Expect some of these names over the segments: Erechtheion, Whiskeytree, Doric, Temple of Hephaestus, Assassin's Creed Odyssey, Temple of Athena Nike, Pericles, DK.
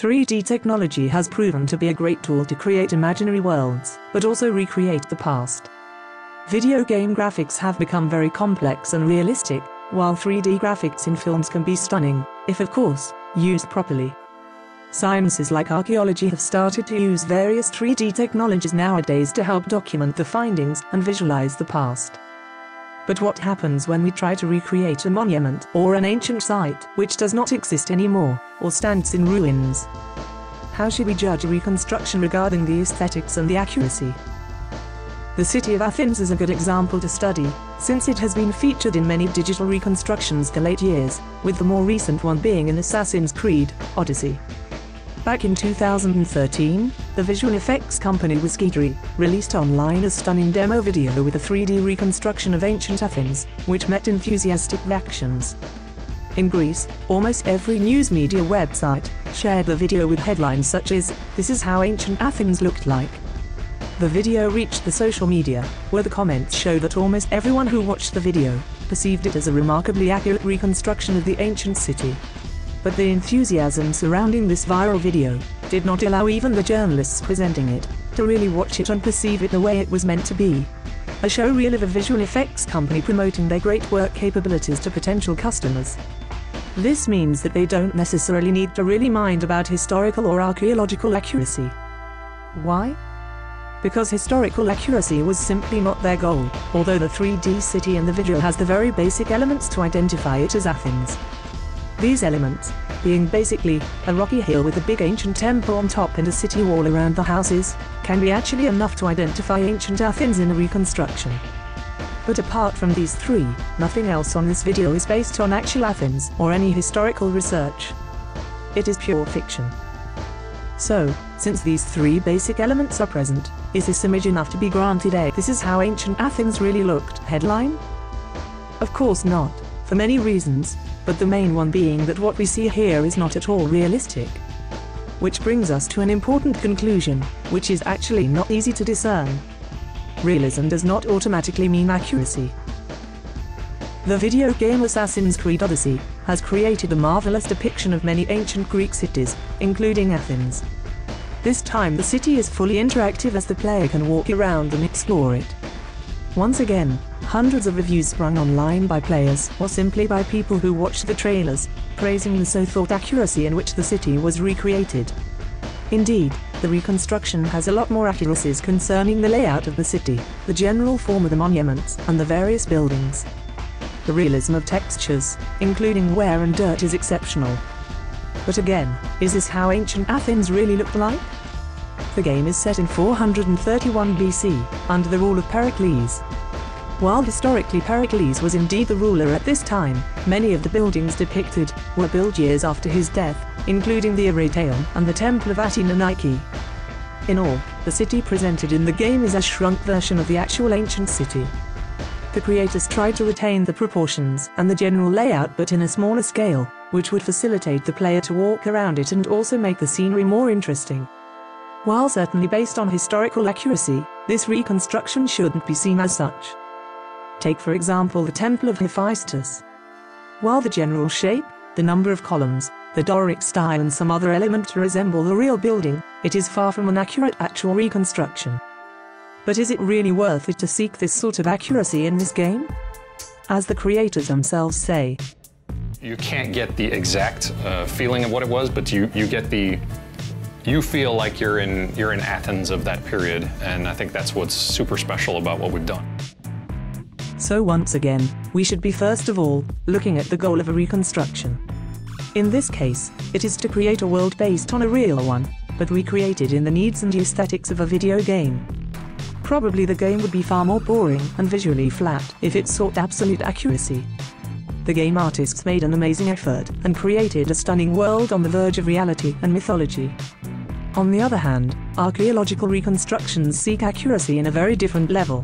3D technology has proven to be a great tool to create imaginary worlds, but also recreate the past. Video game graphics have become very complex and realistic, while 3D graphics in films can be stunning, if of course, used properly. Sciences like archaeology have started to use various 3D technologies nowadays to help document the findings and visualize the past. But what happens when we try to recreate a monument or an ancient site which does not exist anymore, or stands in ruins? How should we judge a reconstruction regarding the aesthetics and the accuracy? The city of Athens is a good example to study, since it has been featured in many digital reconstructions the late years, with the more recent one being in Assassin's Creed Odyssey. Back in 2013, the visual effects company Whiskeytree released online a stunning demo video with a 3D reconstruction of ancient Athens, which met enthusiastic reactions. In Greece, almost every news media website shared the video with headlines such as, "This is how ancient Athens looked like." The video reached the social media, where the comments show that almost everyone who watched the video perceived it as a remarkably accurate reconstruction of the ancient city. But the enthusiasm surrounding this viral video did not allow even the journalists presenting it to really watch it and perceive it the way it was meant to be. A showreel of a visual effects company promoting their great work capabilities to potential customers. This means that they don't necessarily need to really mind about historical or archaeological accuracy. Why? Because historical accuracy was simply not their goal, although the 3D city in the video has the very basic elements to identify it as Athens. These elements, being basically a rocky hill with a big ancient temple on top and a city wall around the houses, can be actually enough to identify ancient Athens in a reconstruction. But apart from these three, nothing else on this video is based on actual Athens or any historical research. It is pure fiction. So, since these three basic elements are present, is this image enough to be granted a "This is how ancient Athens really looked" headline? Of course not, for many reasons, but the main one being that what we see here is not at all realistic. Which brings us to an important conclusion, which is actually not easy to discern. Realism does not automatically mean accuracy. The video game Assassin's Creed Odyssey has created a marvelous depiction of many ancient Greek cities, including Athens. This time the city is fully interactive as the player can walk around and explore it. Once again, hundreds of reviews sprung online by players or simply by people who watched the trailers, praising the so-thought accuracy in which the city was recreated. Indeed, the reconstruction has a lot more accuracies concerning the layout of the city, the general form of the monuments, and the various buildings. The realism of textures, including wear and dirt, is exceptional. But again, is this how ancient Athens really looked like? The game is set in 431 BC, under the rule of Pericles. While historically Pericles was indeed the ruler at this time, many of the buildings depicted were built years after his death, including the Erechtheion and the Temple of Athena Nike. In all, the city presented in the game is a shrunk version of the actual ancient city. The creators tried to retain the proportions and the general layout but in a smaller scale, which would facilitate the player to walk around it and also make the scenery more interesting. While certainly based on historical accuracy, this reconstruction shouldn't be seen as such. Take for example the Temple of Hephaestus. While the general shape, the number of columns, the Doric style and some other elements resemble the real building, it is far from an accurate actual reconstruction. But is it really worth it to seek this sort of accuracy in this game? As the creators themselves say, "You can't get the exact feeling of what it was, but you get the... you feel like you're in Athens of that period, and I think that's what's super special about what we've done." So once again, we should be first of all, looking at the goal of a reconstruction. In this case, it is to create a world based on a real one, but recreated in the needs and aesthetics of a video game. Probably the game would be far more boring and visually flat if it sought absolute accuracy. The game artists made an amazing effort and created a stunning world on the verge of reality and mythology. On the other hand, archaeological reconstructions seek accuracy in a very different level.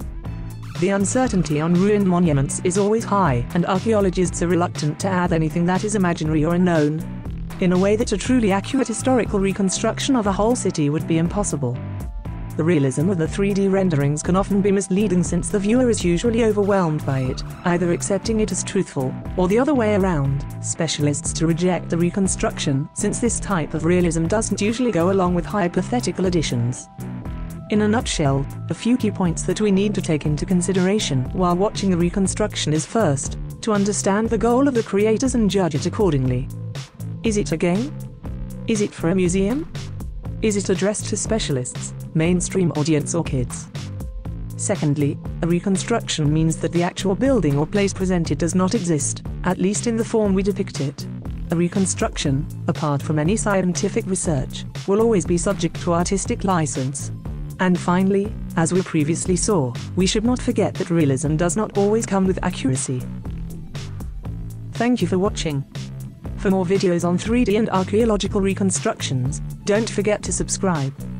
The uncertainty on ruined monuments is always high, and archaeologists are reluctant to add anything that is imaginary or unknown. In a way that a truly accurate historical reconstruction of a whole city would be impossible. The realism of the 3D renderings can often be misleading since the viewer is usually overwhelmed by it, either accepting it as truthful, or the other way around, specialists to reject the reconstruction, since this type of realism doesn't usually go along with hypothetical additions. In a nutshell, a few key points that we need to take into consideration while watching a reconstruction is first, to understand the goal of the creators and judge it accordingly. Is it a game? Is it for a museum? Is it addressed to specialists, mainstream audience or kids? Secondly, a reconstruction means that the actual building or place presented does not exist, at least in the form we depict it. A reconstruction, apart from any scientific research, will always be subject to artistic license. And finally, as we previously saw, we should not forget that realism does not always come with accuracy. Thank you for watching. For more videos on 3D and archaeological reconstructions, don't forget to subscribe.